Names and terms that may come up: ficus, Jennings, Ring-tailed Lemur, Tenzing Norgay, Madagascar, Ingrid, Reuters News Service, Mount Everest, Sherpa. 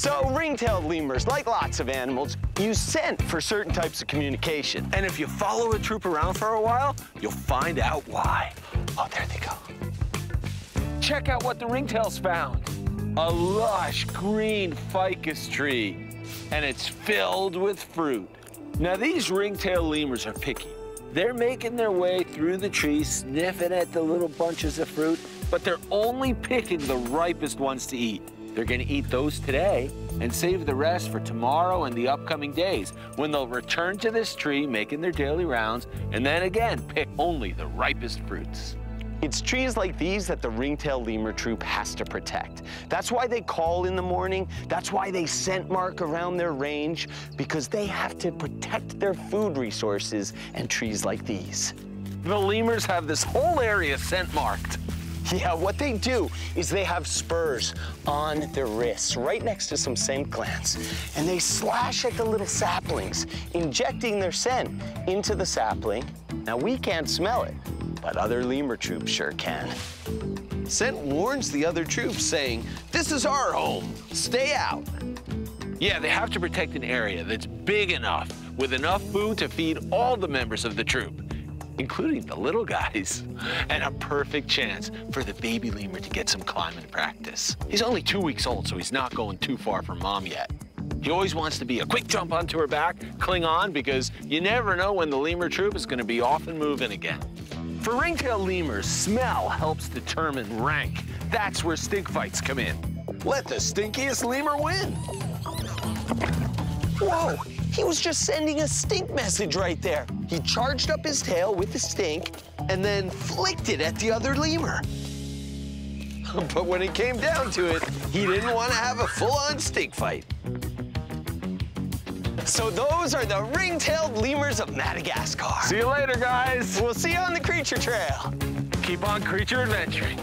So ring-tailed lemurs, like lots of animals, use scent for certain types of communication. And if you follow a troop around for a while, you'll find out why. Oh, there they go. Check out what the ringtails found. A lush green ficus tree, and it's filled with fruit. Now, these ring-tailed lemurs are picky. They're making their way through the tree, sniffing at the little bunches of fruit, but they're only picking the ripest ones to eat. They're gonna eat those today and save the rest for tomorrow and the upcoming days, when they'll return to this tree, making their daily rounds, and then again, pick only the ripest fruits. It's trees like these that the ring-tailed lemur troop has to protect. That's why they call in the morning. That's why they scent mark around their range, because they have to protect their food resources and trees like these. The lemurs have this whole area scent marked. Yeah, what they do is they have spurs on their wrists, right next to some scent glands, and they slash at the little saplings, injecting their scent into the sapling. Now, we can't smell it, but other lemur troops sure can. Scent warns the other troops, saying, "This is our home, stay out." Yeah, they have to protect an area that's big enough, with enough food to feed all the members of the troop, including the little guys, and a perfect chance for the baby lemur to get some climbing practice. He's only 2 weeks old, so he's not going too far from mom yet. He always wants to be a quick jump onto her back, cling on, because you never know when the lemur troop is gonna be off and moving again. For ring-tailed lemurs, smell helps determine rank. That's where stink fights come in. Let the stinkiest lemur win. Whoa, he was just sending a stink message right there. He charged up his tail with the stink and then flicked it at the other lemur. But when it came down to it, he didn't want to have a full-on stink fight. So those are the ring-tailed lemurs of Madagascar. See you later, guys. We'll see you on the creature trail. Keep on creature adventuring.